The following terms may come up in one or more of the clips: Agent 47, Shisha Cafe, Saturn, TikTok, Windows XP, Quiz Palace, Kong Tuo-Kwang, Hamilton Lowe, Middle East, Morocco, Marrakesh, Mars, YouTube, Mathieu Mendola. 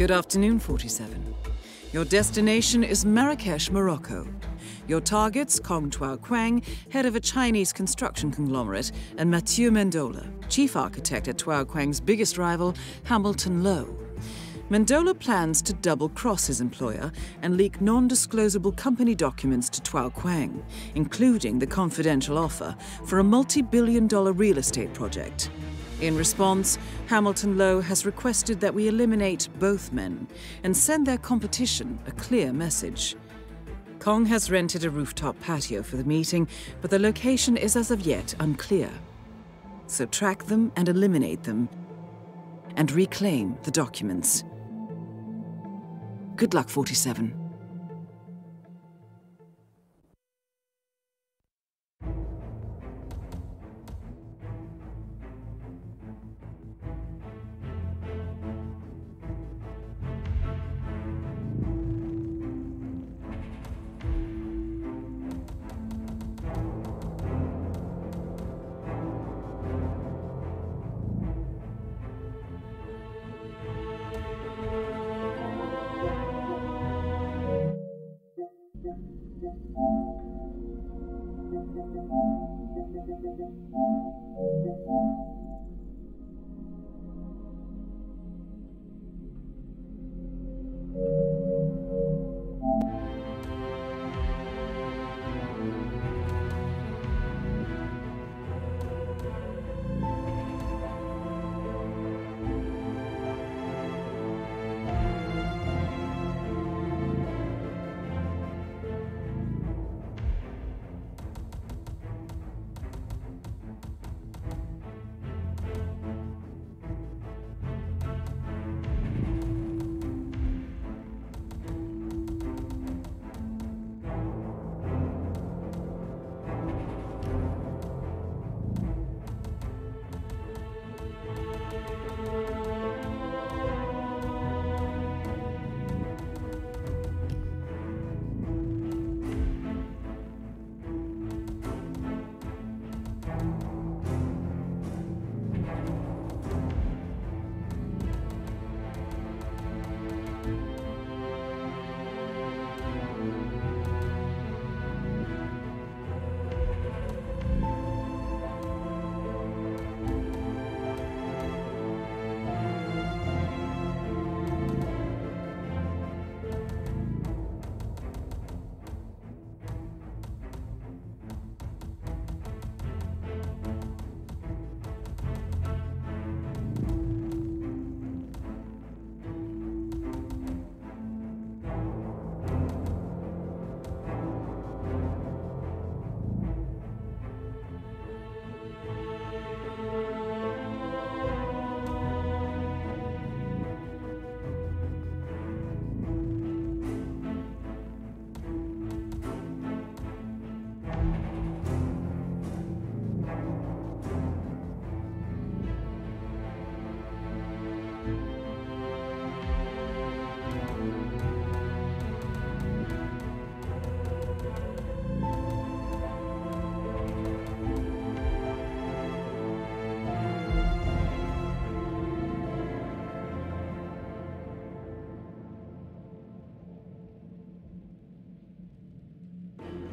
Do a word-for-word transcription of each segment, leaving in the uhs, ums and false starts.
Good afternoon, forty-seven. Your destination is Marrakesh, Morocco. Your targets, Kong Tuo-Kwang, head of a Chinese construction conglomerate, and Mathieu Mendola, chief architect at Tuo-Kwang's biggest rival, Hamilton Lowe. Mendola plans to double-cross his employer and leak non-disclosable company documents to Tuo-Kwang, including the confidential offer for a multi-billion dollar real estate project. In response, Hamilton Lowe has requested that we eliminate both men and send their competition a clear message. Kong has rented a rooftop patio for the meeting, but the location is as of yet unclear. So track them and eliminate them, and reclaim the documents. Good luck, forty-seven.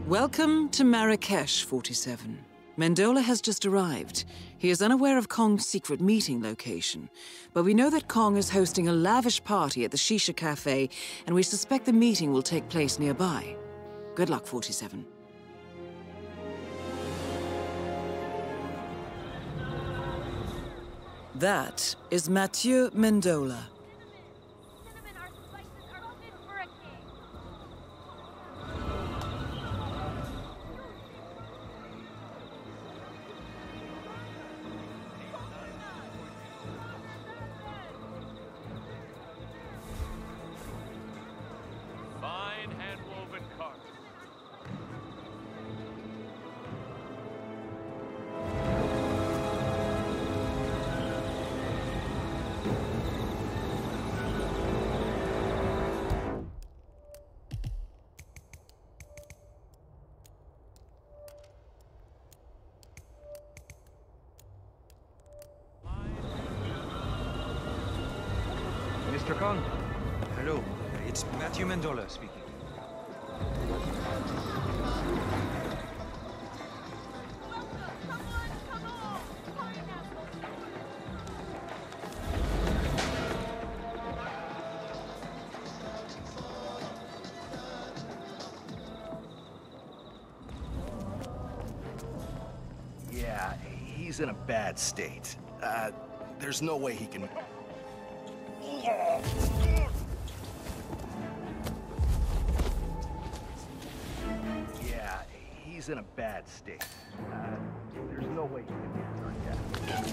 Welcome to Marrakesh, forty-seven. Mendola has just arrived. He is unaware of Kong's secret meeting location, but we know that Kong is hosting a lavish party at the Shisha Cafe, and we suspect the meeting will take place nearby. Good luck, forty-seven. That is Mathieu Mendola. Mister Kong. Hello, it's Mathieu Mendola speaking. Yeah, he's in a bad state. Uh, there's no way he can... Yeah, he's in a bad state. Uh, there's no way he can get hurt yet.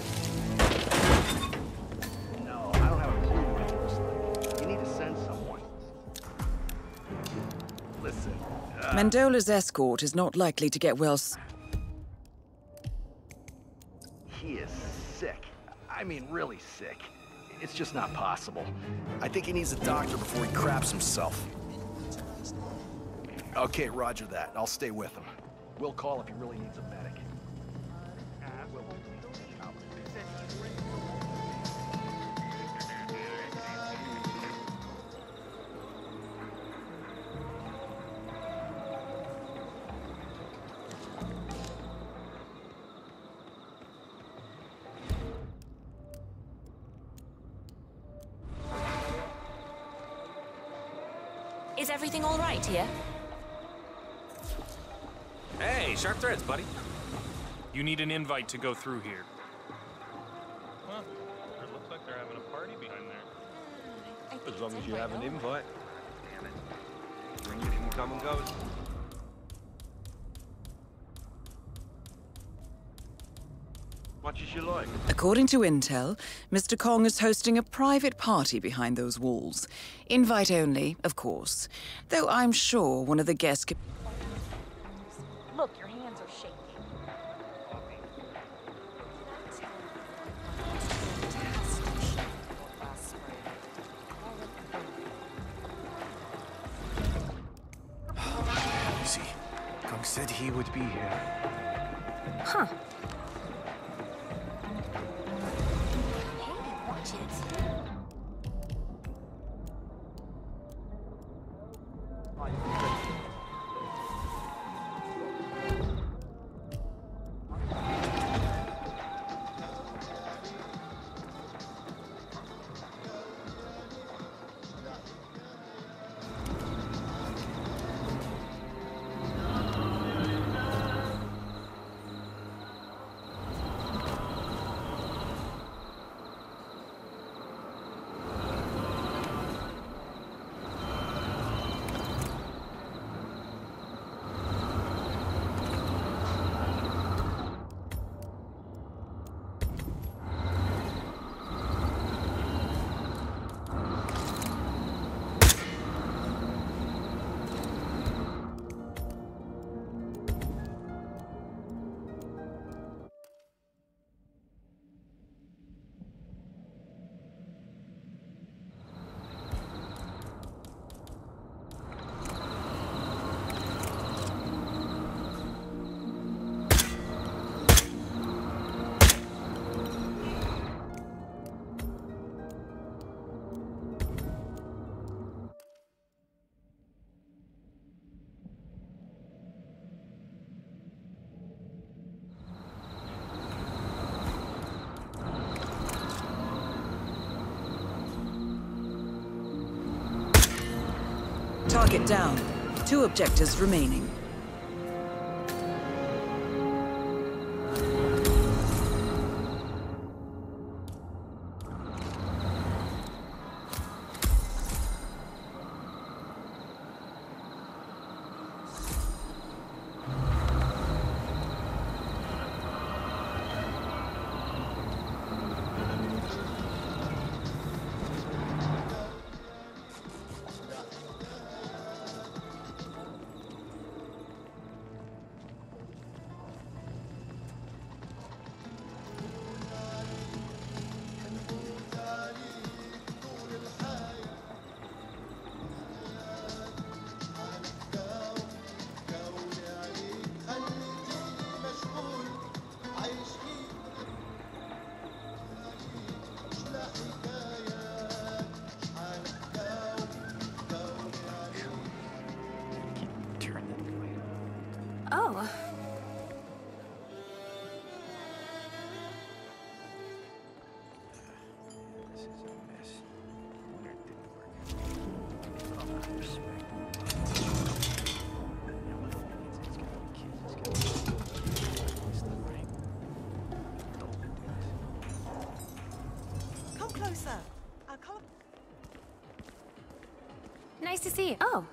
No, I don't have a clue what he looks like. You need to send someone. Listen. Uh... Mendola's escort is not likely to get well. He is sick. I mean, really sick. It's just not possible. I think he needs a doctor before he craps himself. Okay, roger that. I'll stay with him. We'll call if he really needs a medic. Is everything all right here? Hey, sharp threads, buddy. You need an invite to go through here. Huh. It looks like they're having a party behind there. Mm, as long as you have an invite. Damn it. Ring it in, come and go. Much as you like. According to intel, Mister Kong is hosting a private party behind those walls. Invite only, of course. Though I'm sure one of the guests could... Look, your hands are shaking. Easy. Kong said he would be here. Huh. Target down. Two objectives remaining. Oh. Nice to see you. Oh.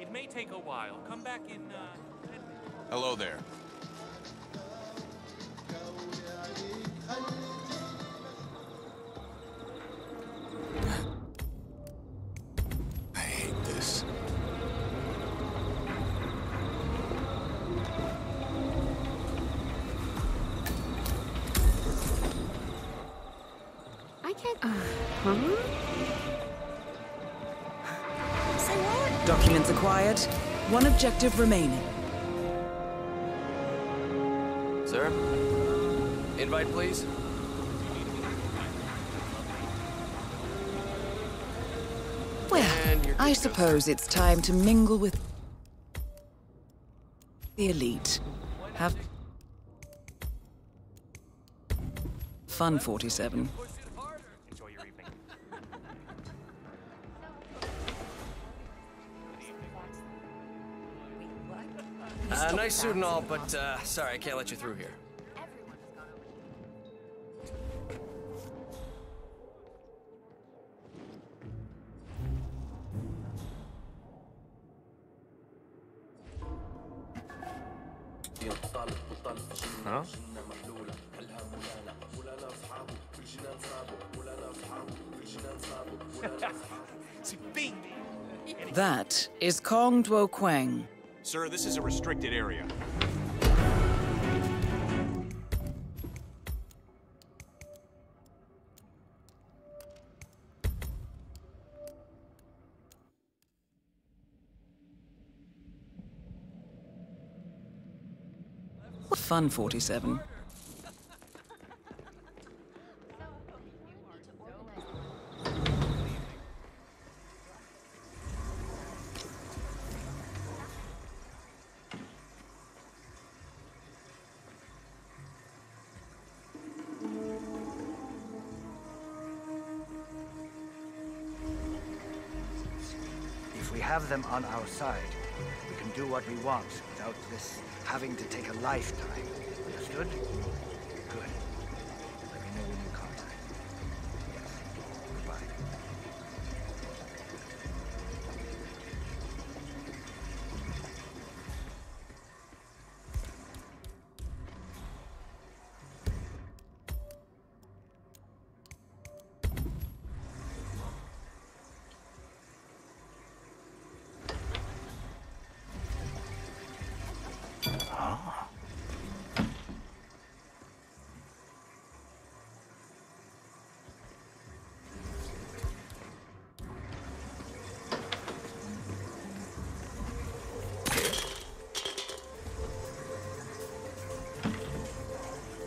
It may take a while. Come back in uh, ten minutes. Hello there. Documents acquired. One objective remaining. Sir? Invite, please. Well, I suppose it's time to mingle with the elite. Have fun, forty-seven. Uh, nice suit and all, but uh, sorry, I can't let you through here. Huh? That is Kong Tuo-Kwang. Sir, this is a restricted area. Fun, forty-seven. Have them on our side. We can do what we want without this having to take a lifetime. Understood? Good. Let me know when you contact. Yes.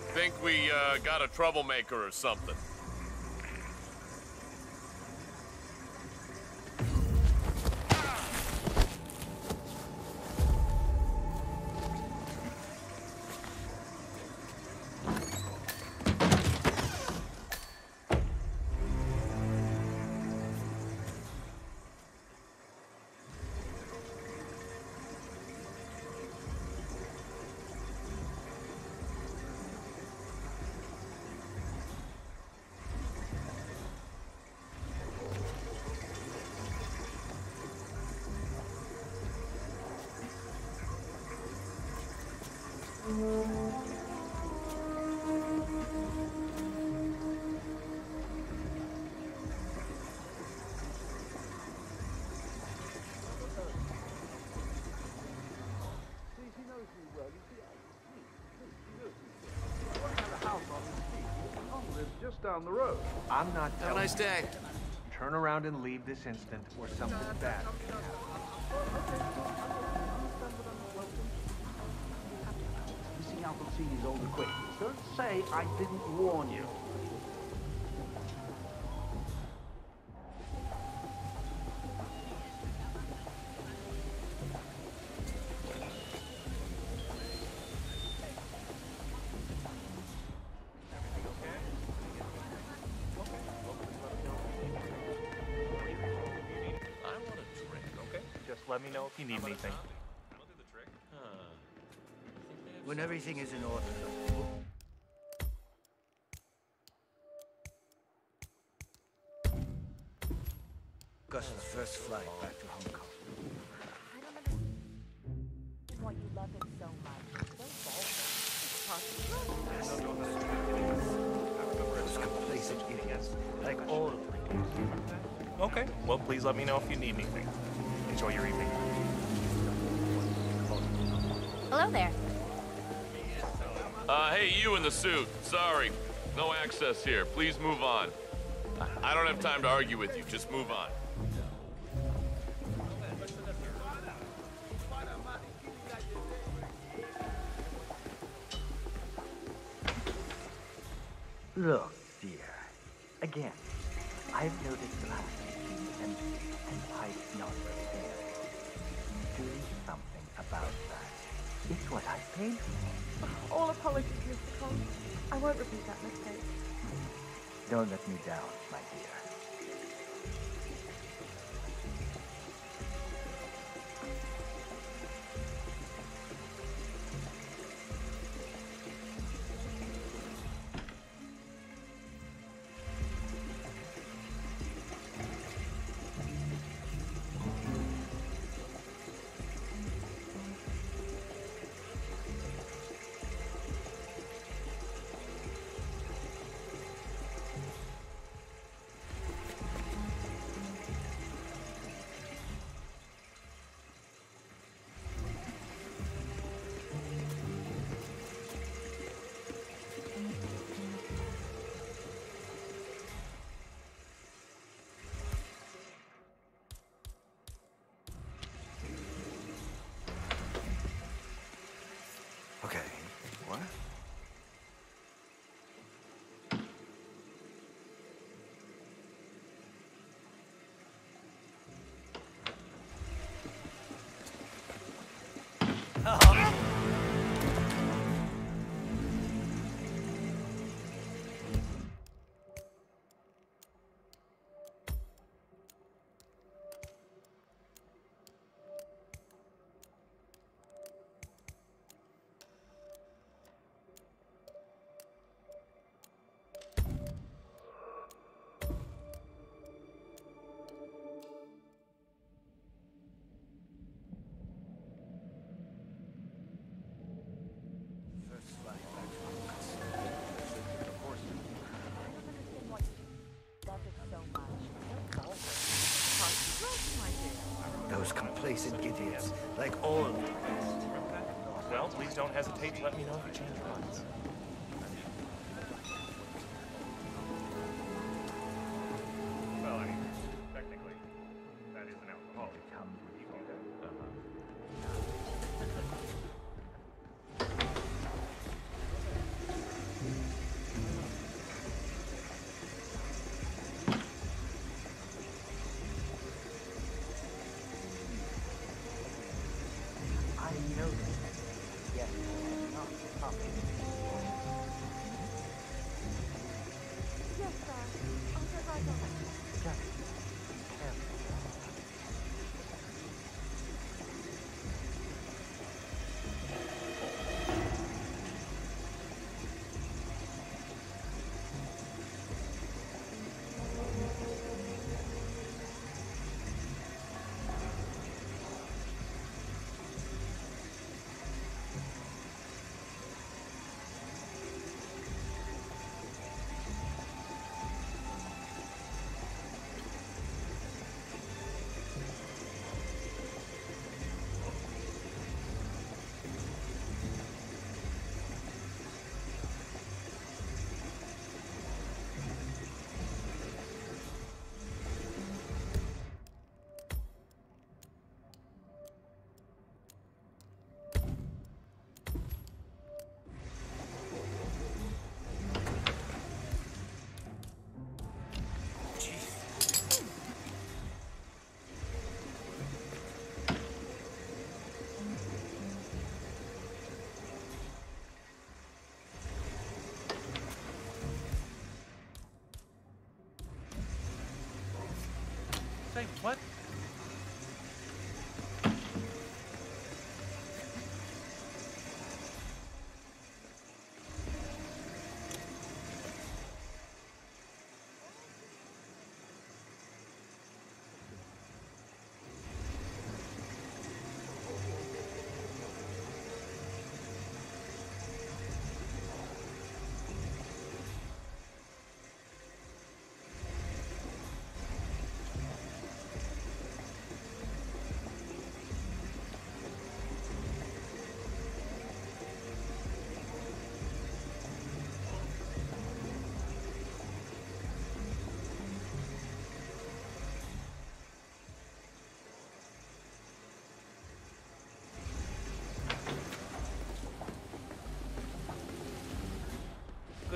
I think we uh, got a troublemaker or something. Just down the road. I'm not Have a nice day. Turn around and leave this instant or something bad. Uncle C's old acquaintance. Don't say I didn't warn you. let me know if you need anything. When everything is in order. Gus's first flight back to Hong Kong. I don't understand why you love him so much. It's so bold. It's complacent in us, like all of them. Okay, well, please let me know if you need anything. Enjoy your evening. Hello there. Uh, hey, you in the suit. Sorry. No access here. Please move on. I don't have time to argue with you. Just move on. Look, dear. Again, I've noticed the last and and I've not there. Do something about that. It's what I paid for. All apologies, Mister Kong. I won't repeat that mistake. Don't let me down, my dear. Those complacent idiots, like all of them. Well, please don't hesitate to let me know if you change your minds. Well, I mean, technically, that is an alcoholic. Say what?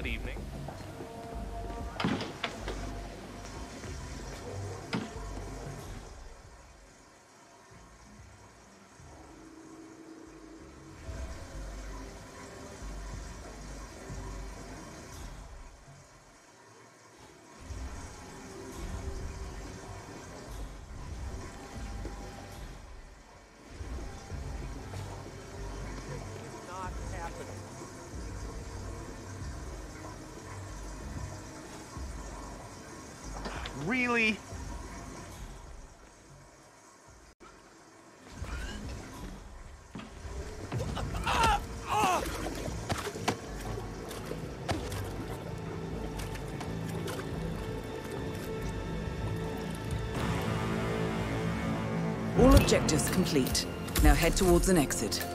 good evening. Really? All objectives complete. Now head towards an exit.